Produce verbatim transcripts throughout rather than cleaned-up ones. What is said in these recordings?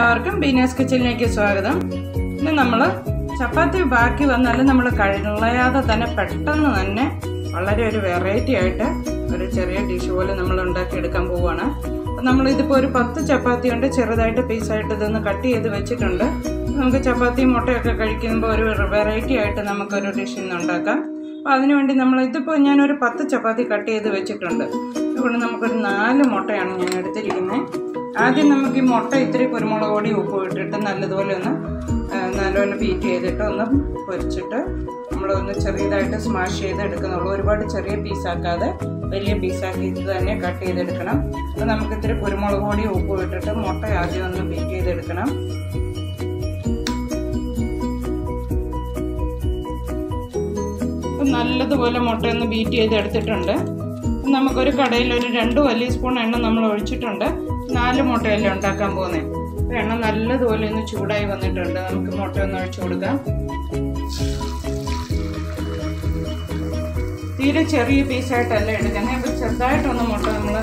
എല്ലാവർക്കും ബീനേഴ്സ് കിച്ചണിലേക്ക് സ്വാഗതം. ഇന്ന് നമ്മൾ ചപ്പാത്തി ബാക്കി വന്നാൽ നമ്മൾ കളയാതെ തന്നെ പെട്ടെന്ന് തന്നെ വളരെ ഒരു വെറൈറ്റി ആയിട്ട് ഒരു ചെറിയ ഡിഷ് പോലെ നമ്മൾ ഉണ്ടാക്കിയെടുക്കാൻ പോവുകയാണ്. അപ്പം നമ്മളിതിപ്പോൾ ഒരു പത്ത് ചപ്പാത്തി കൊണ്ട് ചെറുതായിട്ട് പീസായിട്ട് ഇതൊന്ന് കട്ട് ചെയ്ത് വെച്ചിട്ടുണ്ട്. നമുക്ക് ചപ്പാത്തി മുട്ടയൊക്കെ കഴിക്കുമ്പോൾ ഒരു വെറൈറ്റി ആയിട്ട് നമുക്കൊരു ഡിഷ് ഇന്ന് ഉണ്ടാക്കാം. അപ്പോൾ അതിനുവേണ്ടി നമ്മൾ ഇതിപ്പോൾ ഞാനൊരു പത്ത് ചപ്പാത്തി കട്ട് ചെയ്ത് വെച്ചിട്ടുണ്ട്. അതുകൊണ്ട് നമുക്കൊരു നാല് മുട്ടയാണ് ഞാൻ എടുത്തിരിക്കുന്നത്. ആദ്യം നമുക്ക് ഈ മുട്ട ഇത്തിരി കുരുമുളക് പൊടി ഉപ്പ് ഇട്ടിട്ട് നല്ലതുപോലെ ഒന്ന് നല്ലപോലെ ബീറ്റ് ചെയ്തിട്ട് ഒന്ന് പൊരിച്ചിട്ട് നമ്മളൊന്ന് ചെറിയതായിട്ട് സ്മാഷ് ചെയ്ത് എടുക്കുന്നുള്ളൂ. ഒരുപാട് ചെറിയ പീസാക്കാതെ വലിയ പീസാക്കി ഇത് തന്നെ കട്ട് ചെയ്തെടുക്കണം. അപ്പോൾ നമുക്ക് ഇത്തിരി കുരുമുളക് പൊടി ഉപ്പ് ഇട്ടിട്ട് മുട്ട ആദ്യം ഒന്ന് ബീറ്റ് ചെയ്തെടുക്കണം. നല്ലതുപോലെ മുട്ടയൊന്ന് ബീറ്റ് ചെയ്തെടുത്തിട്ടുണ്ട്. നമുക്കൊരു കടയിൽ ഒരു രണ്ട് വലിയ സ്പൂൺ എണ്ണ നമ്മൾ ഒഴിച്ചിട്ടുണ്ട്. നാല് മുട്ടയല്ലേ ഉണ്ടാക്കാൻ പോകുന്നത്. അപ്പോൾ എണ്ണ നല്ലതുപോലെ ഒന്ന് ചൂടായി വന്നിട്ടുണ്ട്. നമുക്ക് മുട്ടയൊന്ന് ഒഴിച്ചു കൊടുക്കാം. തീരെ ചെറിയ പീസായിട്ടല്ല എടുക്കുന്നത്. അപ്പോൾ ചെറുതായിട്ടൊന്ന് മുട്ട നമ്മൾ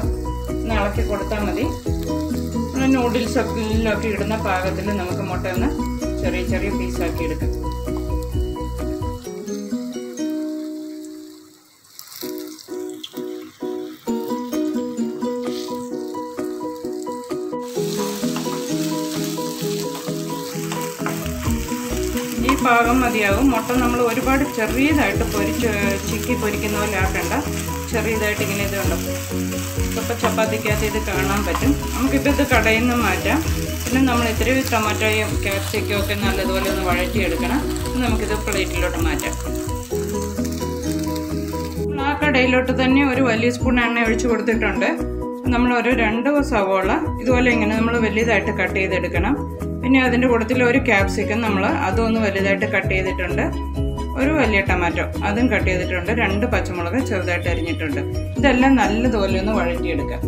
ഇളക്കി കൊടുത്താൽ മതി. നമ്മൾ നൂഡിൽസൊക്കെ ഇടുന്ന പാകത്തിൽ നമുക്ക് മുട്ടയൊന്ന് ചെറിയ ചെറിയ പീസാക്കി എടുക്കാം. പാകം മതിയാകും. മുട്ട നമ്മൾ ഒരുപാട് ചെറിയതായിട്ട് പൊരിച്ച് ചിക്കി പൊരിക്കുന്ന പോലെ ആക്കണ്ട. ചെറിയതായിട്ട് ഇങ്ങനെ ഇത് ഉണ്ടാവും. ഇപ്പോൾ ചപ്പാത്തിക്കകത്ത് ഇത് കാണാൻ പറ്റും. നമുക്കിപ്പോൾ ഇത് കടയിൽ നിന്ന് മാറ്റാം. പിന്നെ നമ്മൾ ഇത്തിരി ടൊമാറ്റോയും ക്യാപ്സിക്കും ഒക്കെ നല്ലതുപോലെ ഒന്ന് വഴറ്റിയെടുക്കണം. നമുക്കിത് പ്ലേറ്റിലോട്ട് മാറ്റാം. ആ കടയിലോട്ട് തന്നെ ഒരു വലിയ സ്പൂൺ എണ്ണ ഒഴിച്ച് കൊടുത്തിട്ടുണ്ട്. നമ്മളൊരു രണ്ട് സവോള ഇതുപോലെ ഇങ്ങനെ നമ്മൾ വലിയതായിട്ട് കട്ട് ചെയ്തെടുക്കണം. പിന്നെ അതിൻ്റെ കൂട്ടത്തിൽ ഒരു ക്യാപ്സിക്കം നമ്മൾ അതൊന്ന് വലുതായിട്ട് കട്ട് ചെയ്തിട്ടുണ്ട്. ഒരു വലിയ ടൊമാറ്റോ അതും കട്ട് ചെയ്തിട്ടുണ്ട്. രണ്ട് പച്ചമുളക് ചെറുതായിട്ട് അരിഞ്ഞിട്ടുണ്ട്. ഇതെല്ലാം നല്ലതുപോലെ ഒന്ന് വഴറ്റിയെടുക്കാം.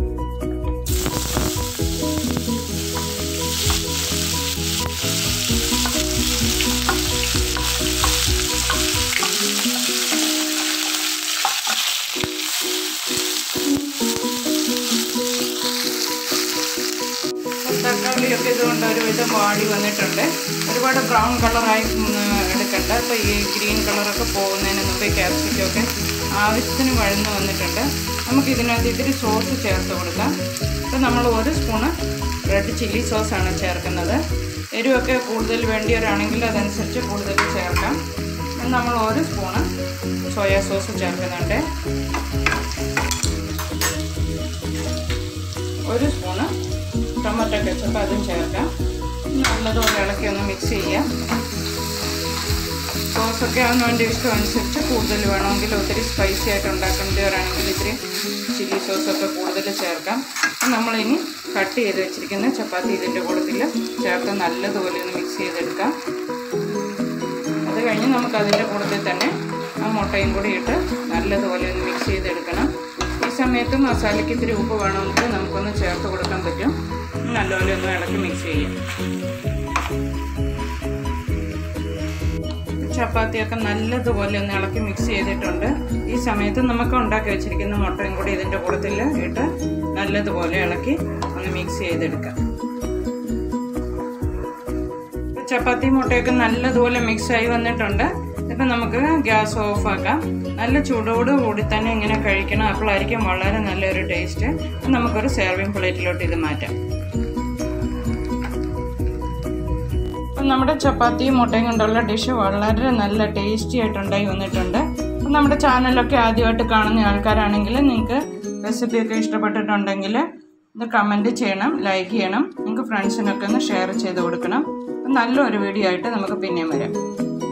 തക്കാളിയൊക്കെ ഇതുകൊണ്ട് ഒരുവിധം വാടി വന്നിട്ടുണ്ട്. ഒരുപാട് ബ്രൗൺ കളറായി എടുക്കണ്ട. അപ്പോൾ ഈ ഗ്രീൻ കളറൊക്കെ പോകുന്നതിന് മുമ്പ് ക്യാപ്സിക്കൊക്കെ ആവശ്യത്തിന് വഴന്ന് വന്നിട്ടുണ്ട്. നമുക്ക് ഇതിനകത്ത് ഇത്തിരി സോസ് ചേർത്ത് കൊടുക്കാം. അപ്പോൾ നമ്മൾ ഒരു സ്പൂണ് റെഡ് ചില്ലി സോസാണ് ചേർക്കുന്നത്. എരിവൊക്കെ കൂടുതൽ വേണ്ടിയവരാണെങ്കിൽ അതനുസരിച്ച് കൂടുതൽ ചേർക്കാം. നമ്മൾ ഒരു സ്പൂണ് സോയാ സോസ് ചേർക്കുന്നുണ്ട്. ഒരു സ്പൂണ് ടൊമാറ്റോ കെച്ചപ്പ് അതും ചേർക്കാം. നല്ലതുപോലെ ഇളക്കി ഒന്ന് മിക്സ് ചെയ്യാം. സോസൊക്കെ അതിന് വേണ്ടി ഇഷ്ടമനുസരിച്ച് കൂടുതൽ വേണമെങ്കിൽ ഒത്തിരി സ്പൈസി ആയിട്ട് ഉണ്ടാക്കേണ്ടവരാണെങ്കിൽ ഇത്തിരി ചില്ലി സോസൊക്കെ കൂടുതൽ ചേർക്കാം. നമ്മളിനി കട്ട് ചെയ്ത് വെച്ചിരിക്കുന്ന ചപ്പാത്തി ഇതിൻ്റെ കൂട്ടത്തിൽ ചേർത്ത് നല്ലതുപോലെ ഒന്ന് മിക്സ് ചെയ്തെടുക്കാം. അത് കഴിഞ്ഞ് നമുക്ക് അതിൻ്റെ കൂട്ടത്തിൽ തന്നെ ആ മുട്ടയും കൂടി ഇട്ട് നല്ലതുപോലെ ഒന്ന് മിക്സ് ചെയ്തെടുക്കണം. ഈ സമയത്ത് മസാലയ്ക്ക് ഇത്തിരി ഉപ്പ് വേണമെങ്കിൽ നമുക്കൊന്ന് ചേർത്ത് കൊടുക്കാൻ പറ്റും. നല്ലപോലെ ഒന്ന് ഇളക്കി മിക്സ് ചെയ്യാം. ചപ്പാത്തിയൊക്കെ നല്ലതുപോലെ ഒന്ന് ഇളക്കി മിക്സ് ചെയ്തിട്ടുണ്ട്. ഈ സമയത്ത് നമുക്ക് ഉണ്ടാക്കി വെച്ചിരിക്കുന്ന മുട്ടയും കൂടി ഇതിൻ്റെ കൂട്ടത്തിൽ ഇട്ട് നല്ലതുപോലെ ഇളക്കി ഒന്ന് മിക്സ് ചെയ്തെടുക്കാം. ചപ്പാത്തി മുട്ടയൊക്കെ നല്ലതുപോലെ മിക്സായി വന്നിട്ടുണ്ട്. ഇപ്പം നമുക്ക് ഗ്യാസ് ഓഫാക്കാം. നല്ല ചൂടോട് കൂടി തന്നെ ഇങ്ങനെ കഴിക്കണം. അപ്പോഴായിരിക്കും വളരെ നല്ലൊരു ടേസ്റ്റ്. നമുക്കൊരു സെർവിങ് പ്ലേറ്റിലോട്ട് ഇത് മാറ്റാം. അപ്പം നമ്മുടെ ചപ്പാത്തിയും മുട്ടയും കൊണ്ടുള്ള ഡിഷ് വളരെ നല്ല ടേസ്റ്റി ആയിട്ടുണ്ടായി വന്നിട്ടുണ്ട്. അപ്പം നമ്മുടെ ചാനലൊക്കെ ആദ്യമായിട്ട് കാണുന്ന ആൾക്കാരാണെങ്കിൽ നിങ്ങൾക്ക് റെസിപ്പിയൊക്കെ ഇഷ്ടപ്പെട്ടിട്ടുണ്ടെങ്കിൽ ഇത് കമൻറ്റ് ചെയ്യണം, ലൈക്ക് ചെയ്യണം, നിങ്ങൾക്ക് ഫ്രണ്ട്സിനൊക്കെ ഒന്ന് ഷെയർ ചെയ്ത് കൊടുക്കണം. നല്ലൊരു വീഡിയോ ആയിട്ട് നമുക്ക് പിന്നെയും വരാം.